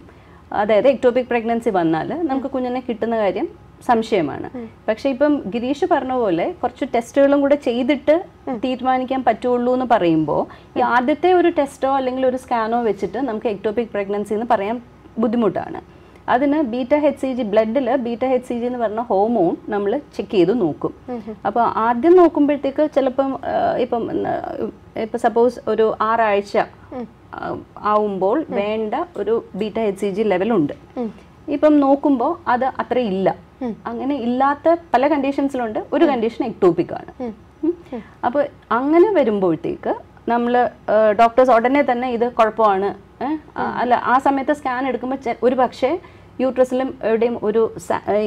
അതായത് എക്ടോപിക് പ്രഗ്നൻസി വന്നാൽ നമുക്ക് കുഞ്ഞിനെ കിട്ടുന്ന കാര്യം സംശയമാണ്. പക്ഷെ ഇപ്പം ഗിരീഷ് പറഞ്ഞ പോലെ കുറച്ച് ടെസ്റ്റുകളും കൂടെ ചെയ്തിട്ട് തീരുമാനിക്കാൻ പറ്റുള്ളൂ എന്ന് പറയുമ്പോൾ ഈ ആദ്യത്തെ ഒരു ടെസ്റ്റോ അല്ലെങ്കിൽ ഒരു സ്കാനോ വെച്ചിട്ട് നമുക്ക് എക്ടോപിക് പ്രഗ്നൻസി എന്ന് പറയാൻ ബുദ്ധിമുട്ടാണ്. അതിന് ബീറ്റ HCG, ബ്ലഡിൽ ബീറ്റ HCG എന്ന് പറഞ്ഞ ഹോർമോൺ നമ്മൾ ചെക്ക് ചെയ്ത് നോക്കും. അപ്പോൾ ആദ്യം നോക്കുമ്പോഴത്തേക്ക് ചിലപ്പം ഇപ്പം സപ്പോസ് ഒരു 6 ആഴ്ച ആവുമ്പോൾ വേണ്ട ഒരു ബീറ്റ HCG ലെവലുണ്ട്. ഇപ്പം നോക്കുമ്പോൾ അത് അത്ര ഇല്ല. അങ്ങനെ ഇല്ലാത്ത പല കണ്ടീഷൻസിലുണ്ട്. ഒരു കണ്ടീഷൻ എക്ടോപിക് ആണ്. അപ്പോൾ അങ്ങനെ വരുമ്പോഴത്തേക്ക് നമ്മൾ ഡോക്ടേഴ്സ് ഉടനെ തന്നെ ഇത് കുഴപ്പമാണ് അല്ല, ആ സമയത്ത് സ്കാൻ എടുക്കുമ്പോൾ ഒരു പക്ഷേ യൂട്രസിലും എവിടെയും ഒരു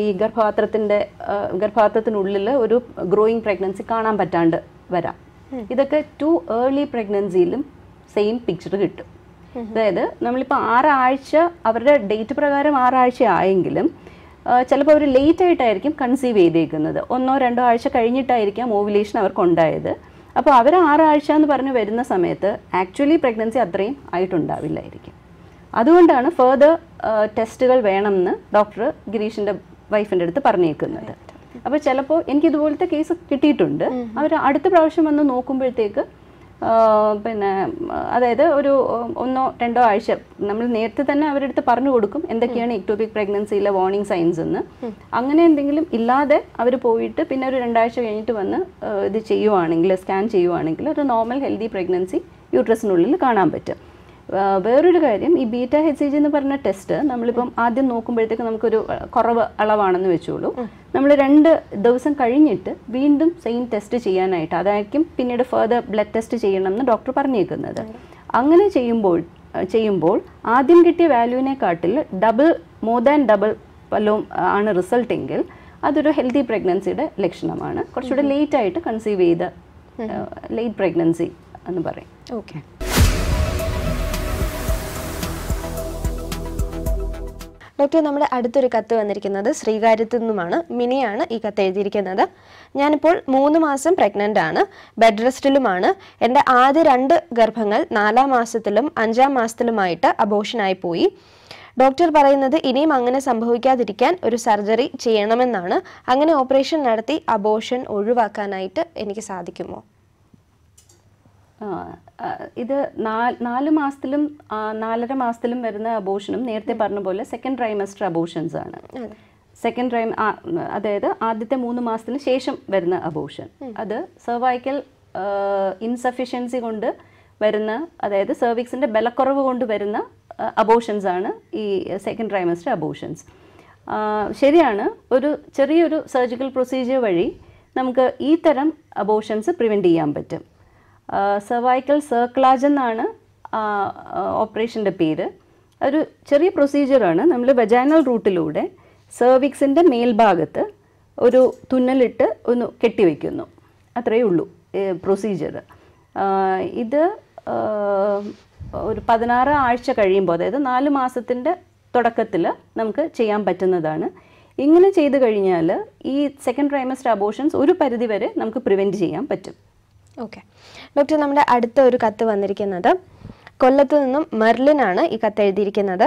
ഈ ഗർഭപാത്രത്തിനുള്ളിൽ ഒരു ഗ്രോയിങ് പ്രഗ്നൻസി കാണാൻ പറ്റാണ്ട് വരാം. ഇതൊക്കെ 2 early പ്രഗ്നൻസിയിലും സെയിം പിക്ചർ കിട്ടും. അതായത് നമ്മളിപ്പോൾ 6 ആഴ്ച അവരുടെ ഡേറ്റ് പ്രകാരം 6 ആഴ്ച ആയെങ്കിലും ചിലപ്പോൾ അവർ ലേറ്റ് ആയിട്ടായിരിക്കും കൺസീവ് ചെയ്തേക്കുന്നത്. 1-2 ആഴ്ച കഴിഞ്ഞിട്ടായിരിക്കാം ഓവുലേഷൻ അവർക്കുണ്ടായത്. അപ്പോൾ അവർ 6 ആഴ്ച എന്ന് പറഞ്ഞ് വരുന്ന സമയത്ത് ആക്ച്വലി പ്രഗ്നൻസി അത്രയും ആയിട്ടുണ്ടാവില്ലായിരിക്കും. അതുകൊണ്ടാണ് ഫെർദർ ടെസ്റ്റുകൾ വേണമെന്ന് ഡോക്ടർ ഗിരീഷിൻ്റെ വൈഫിൻ്റെ അടുത്ത് പറഞ്ഞേക്കുന്നത്. അപ്പോൾ ചിലപ്പോൾ എനിക്കിതുപോലത്തെ കേസ് കിട്ടിയിട്ടുണ്ട്. അവർ അടുത്ത പ്രാവശ്യം വന്ന് നോക്കുമ്പോഴത്തേക്ക് അതായത് ഒരു 1-2 ആഴ്ച നമ്മൾ നേരത്തെ തന്നെ അവരുടെ അടുത്ത് പറഞ്ഞു കൊടുക്കും എന്തൊക്കെയാണ് എക്ടോപിക് പ്രഗ്നൻസിയിലെ വാർണിംഗ് സൈൻസ് എന്ന്. അങ്ങനെ എന്തെങ്കിലും ഇല്ലാതെ അവർ പോയിട്ട് പിന്നെ ഒരു 2 ആഴ്ച കഴിഞ്ഞിട്ട് വന്ന് ഇത് ചെയ്യുവാണെങ്കിൽ, സ്കാൻ ചെയ്യുവാണെങ്കിൽ ഒരു നോർമൽ ഹെൽത്തി പ്രഗ്നൻസി യൂട്രസിനുള്ളിൽ കാണാൻ പറ്റും. വേറൊരു കാര്യം, ഈ ബീറ്റ HCG എന്ന് പറഞ്ഞ ടെസ്റ്റ് നമ്മളിപ്പം ആദ്യം നോക്കുമ്പോഴത്തേക്ക് നമുക്കൊരു കുറവ് അളവാണെന്ന് വെച്ചോളൂ. നമ്മൾ 2 ദിവസം കഴിഞ്ഞിട്ട് വീണ്ടും സെയിം ടെസ്റ്റ് ചെയ്യാനായിട്ട്, അതായിരിക്കും പിന്നീട് ഫെർദർ ബ്ലഡ് ടെസ്റ്റ് ചെയ്യണമെന്ന് ഡോക്ടർ പറഞ്ഞേക്കുന്നത്. അങ്ങനെ ചെയ്യുമ്പോൾ ആദ്യം കിട്ടിയ വാല്യൂവിനെക്കാട്ടിൽ മോർ ദാൻ ഡബിൾ വല്ലതും ആണ് റിസൾട്ട് എങ്കിൽ അതൊരു ഹെൽത്തി പ്രഗ്നൻസിയുടെ ലക്ഷണമാണ്. കുറച്ചുകൂടെ ലേറ്റ് ആയിട്ട് കൺസീവ് ചെയ്ത ലേറ്റ് പ്രഗ്നൻസി എന്ന് പറയും. ഓക്കെ. ഡോക്ടർ നമ്മുടെ അടുത്തൊരു കത്ത് വന്നിരിക്കുന്നത് ശ്രീകാര്യത്തു നിന്നുമാണ്. മിനിയാണ് ഈ കത്ത് എഴുതിയിരിക്കുന്നത്. ഞാനിപ്പോൾ 3 മാസം പ്രഗ്നൻ്റ് ആണ്, ബെഡ് റെസ്റ്റിലുമാണ്. എൻ്റെ ആദ്യ 2 ഗർഭങ്ങൾ 4-ാം മാസത്തിലും 5-ാം മാസത്തിലുമായിട്ട് അബോഷനായി പോയി. ഡോക്ടർ പറയുന്നത് ഇനിയും അങ്ങനെ സംഭവിക്കാതിരിക്കാൻ ഒരു സർജറി ചെയ്യണമെന്നാണ്. അങ്ങനെ ഓപ്പറേഷൻ നടത്തി അബോഷൻ ഒഴിവാക്കാനായിട്ട് എനിക്ക് സാധിക്കുമോ? ഇത് 4 മാസത്തിലും 4.5 മാസത്തിലും വരുന്ന അബോഷനും നേരത്തെ പറഞ്ഞ പോലെ സെക്കൻഡ് ട്രൈമസ്റ്റർ അബോഷൻസ് ആണ്. അതായത് ആദ്യത്തെ 3 മാസത്തിന് ശേഷം വരുന്ന അബോഷൻ, അത് സെർവൈക്കൽ ഇൻസഫിഷ്യൻസി കൊണ്ട് വരുന്ന, അതായത് സെർവിക്സിൻ്റെ ബലക്കുറവ് കൊണ്ട് വരുന്ന അബോഷൻസ് ആണ് ഈ സെക്കൻഡ് ട്രൈമസ്റ്റർ അബോഷൻസ്. ശരിയാണ്, ഒരു ചെറിയൊരു സർജിക്കൽ പ്രൊസീജിയർ വഴി നമുക്ക് ഈ തരം അബോഷൻസ് പ്രിവെൻറ്റ് ചെയ്യാൻ പറ്റും. സെർവൈക്കൽ സർക്ലാജ് എന്നാണ് ഓപ്പറേഷൻ്റെ പേര്. ഒരു ചെറിയ പ്രൊസീജിയറാണ്. നമ്മൾ വെജൈനൽ റൂട്ടിലൂടെ സെർവിക്സിൻ്റെ മേൽഭാഗത്ത് ഒരു തുന്നലിട്ട് ഒന്ന് കെട്ടിവെക്കുന്നു. അത്രയേ ഉള്ളൂ പ്രൊസീജിയർ. ഇത് ഒരു 16 ആഴ്ച കഴിയുമ്പോൾ, അതായത് 4 മാസത്തിൻ്റെ തുടക്കത്തിൽ നമുക്ക് ചെയ്യാൻ പറ്റുന്നതാണ്. ഇങ്ങനെ ചെയ്ത് കഴിഞ്ഞാൽ ഈ സെക്കൻഡ് ട്രൈമസ്റ്റർ അബോഷൻസ് ഒരു പരിധിവരെ നമുക്ക് പ്രിവെൻറ്റ് ചെയ്യാൻ പറ്റും. ഓക്കെ ഡോക്ടർ, നമ്മുടെ അടുത്ത ഒരു കത്ത് വന്നിരിക്കുന്നത് കൊല്ലത്ത് നിന്നും മെർലിനാണ് ഈ കത്ത് എഴുതിയിരിക്കുന്നത്.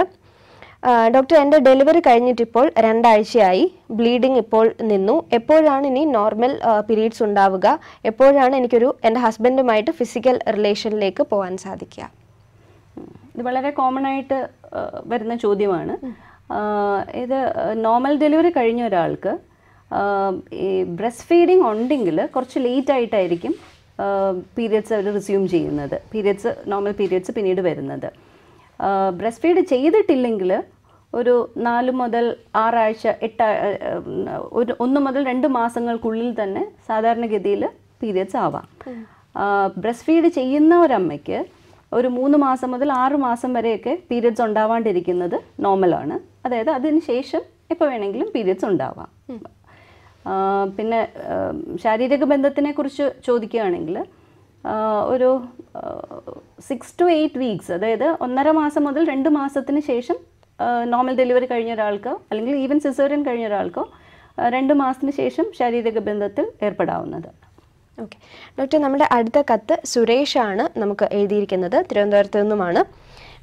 ഡോക്ടർ, എൻ്റെ ഡെലിവറി കഴിഞ്ഞിട്ടിപ്പോൾ 2 ആഴ്ചയായി, ബ്ലീഡിങ് ഇപ്പോൾ നിന്നു. എപ്പോഴാണ് ഇനി നോർമൽ പീരീഡ്സ് ഉണ്ടാവുക? എപ്പോഴാണ് എനിക്കൊരു എൻ്റെ ഹസ്ബൻഡുമായിട്ട് ഫിസിക്കൽ റിലേഷനിലേക്ക് പോകാൻ സാധിക്കുക? ഇത് വളരെ കോമൺ ആയിട്ട് വരുന്ന ചോദ്യമാണ്. ഇത് നോർമൽ ഡെലിവറി കഴിഞ്ഞ ഒരാൾക്ക് ഈ ബ്രസ്റ്റ് ഫീഡിങ് ഉണ്ടെങ്കിൽ കുറച്ച് ലേറ്റ് ആയിട്ടായിരിക്കും പീരിയഡ്സ് അവർ റിസ്യൂം ചെയ്യുന്നത്, പീരിയഡ്സ് നോർമൽ പീരിയഡ്സ് പിന്നീട് വരുന്നത്. ബ്രസ്റ്റ് ഫീഡ് ചെയ്തിട്ടില്ലെങ്കിൽ ഒരു 4 മുതൽ 6 ആഴ്ച 1 മുതൽ 2 മാസങ്ങൾക്കുള്ളിൽ തന്നെ സാധാരണഗതിയിൽ പീരിയഡ്സ് ആവാം. ബ്രസ്റ്റ് ഫീഡ് ചെയ്യുന്ന ഒരമ്മയ്ക്ക് ഒരു 3 മാസം മുതൽ 6 മാസം വരെയൊക്കെ പീരിയഡ്സ് ഉണ്ടാവാണ്ടിരിക്കുന്നത് നോർമലാണ്. അതായത് അതിന് ശേഷം എപ്പോൾ വേണമെങ്കിലും പീരിയഡ്സ് ഉണ്ടാവാം. പിന്നെ ശാരീരിക ബന്ധത്തിനെ കുറിച്ച് ചോദിക്കുകയാണെങ്കിൽ ഒരു 6 to 8 വീക്സ്, അതായത് 1.5 മാസം മുതൽ 2 മാസത്തിന് ശേഷം നോർമൽ ഡെലിവറി കഴിഞ്ഞ ഒരാൾക്കോ അല്ലെങ്കിൽ ഈവൻ സിസേറിയൻ കഴിഞ്ഞ ഒരാൾക്കോ 2 മാസത്തിന് ശേഷം ശാരീരിക ബന്ധത്തിൽ ഏർപ്പെടാവുന്നതാണ്. ഓക്കെ ഡോക്ടർ, നമ്മുടെ അടുത്ത കത്ത് സുരേഷാണ് നമുക്ക് എഴുതിയിരിക്കുന്നത്. തിരുവനന്തപുരത്ത് നിന്നുമാണ്.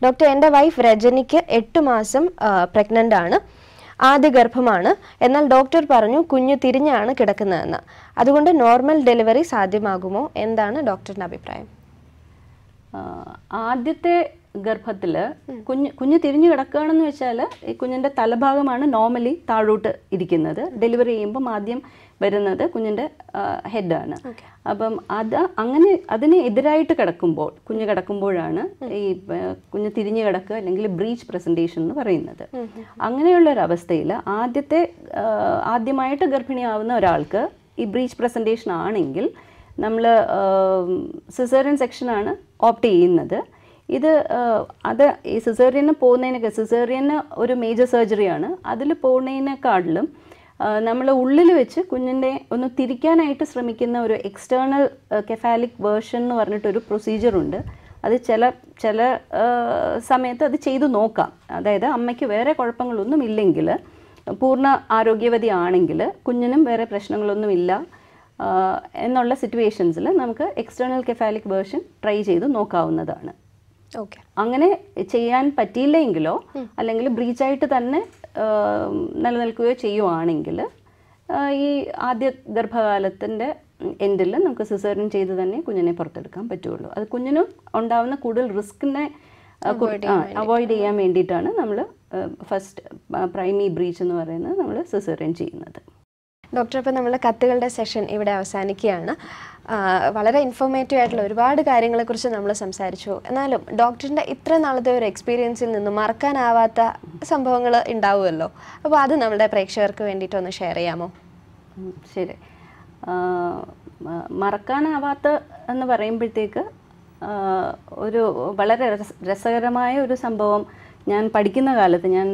ഡോക്ടർ, എൻ്റെ വൈഫ് രജനിക്ക് 8 മാസം പ്രഗ്നൻ്റ് ആണ്. ആദ്യ ഗർഭമാണ്. എന്നാൽ ഡോക്ടർ പറഞ്ഞു കുഞ്ഞ് തിരിഞ്ഞാണ് കിടക്കുന്നതെന്ന്. അതുകൊണ്ട് നോർമൽ ഡെലിവറി സാധ്യമാകുമോ? എന്താണ് ഡോക്ടറിൻ്റെ അഭിപ്രായം? ആദ്യത്തെ ഗർഭത്തിൽ കുഞ്ഞ് തിരിഞ്ഞു കിടക്കുകയാണെന്ന് വെച്ചാൽ ഈ കുഞ്ഞിൻ്റെ തലഭാഗമാണ് നോർമലി താഴോട്ട് ഇരിക്കുന്നത്. ഡെലിവറി ചെയ്യുമ്പം ആദ്യം വരുന്നത് കുഞ്ഞിൻ്റെ ഹെഡാണ്. അപ്പം അത് അങ്ങനെ അതിന് എതിരായിട്ട് കിടക്കുമ്പോൾ, കുഞ്ഞ് കിടക്കുമ്പോഴാണ് ഈ കുഞ്ഞ് തിരിഞ്ഞു കിടക്കുക അല്ലെങ്കിൽ ബ്രീച്ച് പ്രസൻറ്റേഷൻ എന്ന് പറയുന്നത്. അങ്ങനെയുള്ള ഒരവസ്ഥയിൽ ആദ്യമായിട്ട് ഗർഭിണിയാവുന്ന ഒരാൾക്ക് ഈ ബ്രീച്ച് പ്രസൻറ്റേഷൻ ആണെങ്കിൽ നമ്മൾ സിസേറിയൻ സെക്ഷനാണ് ഓപ്റ്റ് ചെയ്യുന്നത്. ഈ സിസേറിയന് പോകുന്നതിനൊക്കെ, സിസേറിയന് ഒരു മേജർ സർജറിയാണ്, അതിൽ പോകുന്നതിനെക്കാട്ടിലും നമ്മൾ ഉള്ളിൽ വെച്ച് കുഞ്ഞിൻ്റെ ഒന്ന് തിരിക്കാനായിട്ട് ശ്രമിക്കുന്ന ഒരു എക്സ്റ്റേണൽ കെഫാലിക് വേർഷൻ എന്ന് പറഞ്ഞിട്ടൊരു പ്രൊസീജിയറുണ്ട്. അത് ചില സമയത്ത് അത് ചെയ്തു നോക്കാം. അതായത് അമ്മയ്ക്ക് വേറെ കുഴപ്പങ്ങളൊന്നും ഇല്ലെങ്കിൽ, പൂർണ്ണ ആരോഗ്യവതി ആണെങ്കിൽ, കുഞ്ഞിനും വേറെ പ്രശ്നങ്ങളൊന്നും ഇല്ല എന്നുള്ള സിറ്റുവേഷൻസിൽ നമുക്ക് എക്സ്റ്റേണൽ കെഫാലിക് വേർഷൻ ട്രൈ ചെയ്ത് നോക്കാവുന്നതാണ്. അങ്ങനെ ചെയ്യാൻ പറ്റിയില്ലെങ്കിലോ അല്ലെങ്കിൽ ബ്രീച്ചായിട്ട് തന്നെ നിലനിൽക്കുകയോ ചെയ്യുവാണെങ്കിൽ ഈ ആദ്യ ഗർഭകാലത്തിൻ്റെ എൻഡിൽ നമുക്ക് സിസേറിയൻ ചെയ്ത് തന്നെ കുഞ്ഞിനെ പുറത്തെടുക്കാൻ പറ്റുള്ളൂ. അത് കുഞ്ഞിനും ഉണ്ടാവുന്ന കൂടുതൽ റിസ്കിനെ അവോയ്ഡ് ചെയ്യാൻ വേണ്ടിയിട്ടാണ് നമ്മൾ ഫസ്റ്റ് പ്രൈമറി ബ്രീച്ച് എന്ന് പറയുന്നത് നമ്മൾ സിസേറിയൻ ചെയ്യുന്നത്. ഡോക്ടർ, അപ്പോൾ നമ്മൾ കത്തുകളുടെ സെഷൻ ഇവിടെ അവസാനിക്കുകയാണ്. വളരെ ഇൻഫോർമേറ്റീവ് ആയിട്ടുള്ള ഒരുപാട് കാര്യങ്ങളെക്കുറിച്ച് നമ്മൾ സംസാരിച്ചു. എന്നാലും ഡോക്ടറിൻ്റെ ഇത്ര നാളത്തെ ഒരു എക്സ്പീരിയൻസിൽ നിന്ന് മറക്കാനാവാത്ത സംഭവങ്ങൾ ഉണ്ടാവുമല്ലോ, അപ്പോൾ അത് നമ്മുടെ പ്രേക്ഷകർക്ക് വേണ്ടിയിട്ടൊന്ന് ഷെയർ ചെയ്യാമോ? ശരി, മറക്കാനാവാത്ത എന്ന് പറയുമ്പോഴത്തേക്ക് ഒരു വളരെ രസകരമായ ഒരു സംഭവം ഞാൻ പഠിക്കുന്ന കാലത്ത്, ഞാൻ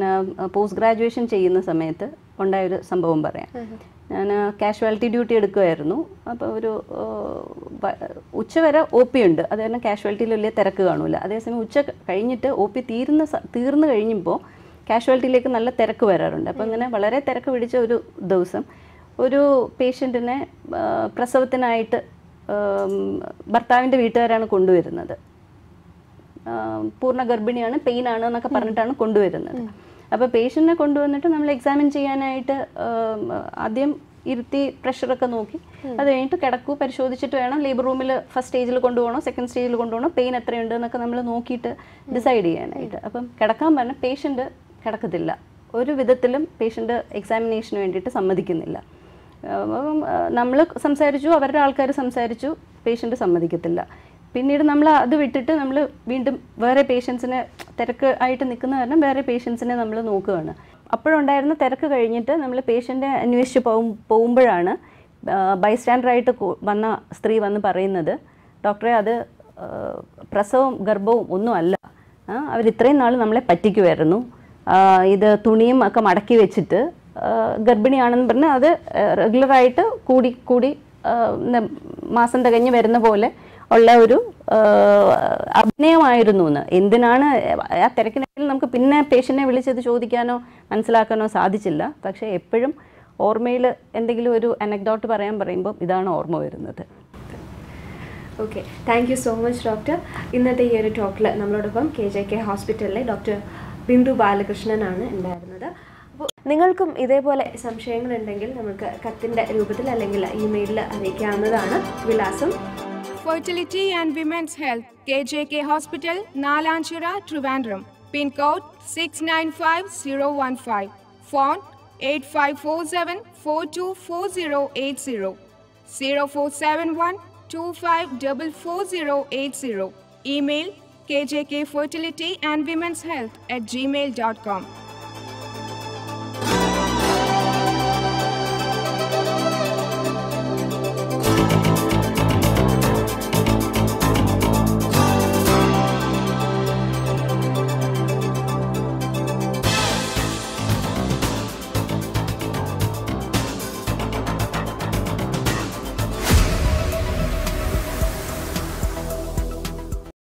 പോസ്റ്റ് ഗ്രാജുവേഷൻ ചെയ്യുന്ന സമയത്ത് ഉണ്ടായൊരു സംഭവം പറയാം. ഞാൻ കാഷ്വാലിറ്റി ഡ്യൂട്ടി എടുക്കുമായിരുന്നു. അപ്പോൾ ഒരു ഉച്ചവരെ ഒ പി ഉണ്ട്, അത് കാരണം കാഷ്വാലിറ്റിയിൽ വലിയ തിരക്ക് കാണില്ല. അതേസമയം ഉച്ച കഴിഞ്ഞിട്ട് ഒ പി തീർന്നു കഴിയുമ്പോൾ കാഷ്വാലിറ്റിയിലേക്ക് നല്ല തിരക്ക് വരാറുണ്ട്. അപ്പോൾ അങ്ങനെ വളരെ തിരക്ക് പിടിച്ച ഒരു ദിവസം ഒരു പേഷ്യൻറ്റിനെ പ്രസവത്തിനായിട്ട് ഭർത്താവിൻ്റെ വീട്ടുകാരാണ് കൊണ്ടുവരുന്നത്. പൂർണ്ണ ഗർഭിണിയാണ്, പെയിൻ ആണ് എന്നൊക്കെ പറഞ്ഞിട്ടാണ് കൊണ്ടുവരുന്നത്. അപ്പോൾ പേഷ്യൻറ്റിനെ കൊണ്ടുവന്നിട്ട് നമ്മൾ എക്സാമിൻ ചെയ്യാനായിട്ട് ആദ്യം ഇരുത്തി പ്രഷറൊക്കെ നോക്കി, അത് കഴിഞ്ഞിട്ട് കിടക്കൂ, പരിശോധിച്ചിട്ട് വേണം ലേബർ റൂമിൽ ഫസ്റ്റ് സ്റ്റേജിൽ കൊണ്ടുപോകണോ സെക്കൻഡ് സ്റ്റേജിൽ കൊണ്ടുപോകണോ, പെയിൻ എത്രയുണ്ട് എന്നൊക്കെ നമ്മൾ നോക്കിയിട്ട് ഡിസൈഡ് ചെയ്യാനായിട്ട്. അപ്പം കിടക്കാൻ പറഞ്ഞ പേഷ്യൻ്റ് കിടക്കത്തില്ല, ഒരു വിധത്തിലും പേഷ്യൻ്റ് എക്സാമിനേഷന് വേണ്ടിയിട്ട് സമ്മതിക്കുന്നില്ല. അപ്പം നമ്മൾ സംസാരിച്ചു, അവരുടെ ആൾക്കാർ സംസാരിച്ചു, പേഷ്യൻ്റ് സമ്മതിക്കത്തില്ല. പിന്നീട് നമ്മൾ അത് വിട്ടിട്ട് നമ്മൾ വീണ്ടും വേറെ പേഷ്യൻസിനെ, തിരക്ക് ആയിട്ട് നിൽക്കുന്ന കാരണം വേറെ പേഷ്യൻസിനെ നമ്മൾ നോക്കുകയാണ്. അപ്പോഴുണ്ടായിരുന്ന തിരക്ക് കഴിഞ്ഞിട്ട് നമ്മൾ പേഷ്യൻ്റെ അന്വേഷിച്ച് പോകുമ്പോഴാണ് ബൈസ്റ്റാൻഡറായിട്ട് വന്ന സ്ത്രീ വന്ന് പറയുന്നത്, ഡോക്ടറെ അത് പ്രസവവും ഗർഭവും ഒന്നും അല്ല, അവരിത്രയും നാൾ നമ്മളെ പറ്റിക്കുമായിരുന്നു, ഇത് തുണിയും ഒക്കെ മടക്കി വെച്ചിട്ട് ഗർഭിണിയാണെന്ന് പറഞ്ഞാൽ അത് റെഗുലറായിട്ട് കൂടി കൂടി മാസം തികഞ്ഞ് വരുന്ന പോലെ ഉള്ള ഒരു അഭിനയമായിരുന്നു എന്ന്. എന്തിനാണ് ആ തിരക്കിനിടയിൽ നമുക്ക് പിന്നെ പേഷ്യൻറ്റിനെ വിളിച്ചത് ചോദിക്കാനോ മനസ്സിലാക്കാനോ സാധിച്ചില്ല. പക്ഷേ എപ്പോഴും ഓർമ്മയിൽ എന്തെങ്കിലും ഒരു അനക്ഡോട്ട് പറയുമ്പോൾ ഇതാണ് ഓർമ്മ വരുന്നത്. Okay, thank you so much doctor. ഇന്നത്തെ ഈ ഒരു ടോക്കിൽ നമ്മളോടൊപ്പം KJK ഹോസ്പിറ്റലിലെ ഡോക്ടർ ബിന്ദു ബാലകൃഷ്ണനാണ് ഉണ്ടായിരുന്നത്. അപ്പോൾ നിങ്ങൾക്കും ഇതേപോലെ സംശയങ്ങളുണ്ടെങ്കിൽ നമുക്ക് കത്തിൻ്റെ രൂപത്തിൽ അല്ലെങ്കിൽ ഇമെയിലിൽ അറിയിക്കാവുന്നതാണ്. വിലാസം: Fertility and Women's Health, KJK Hospital, Nalanchira, Trivandrum. Pin code 695015. Phone 8547424080. 0471254080. Email KJK Fertility and Women's Health at gmail.com.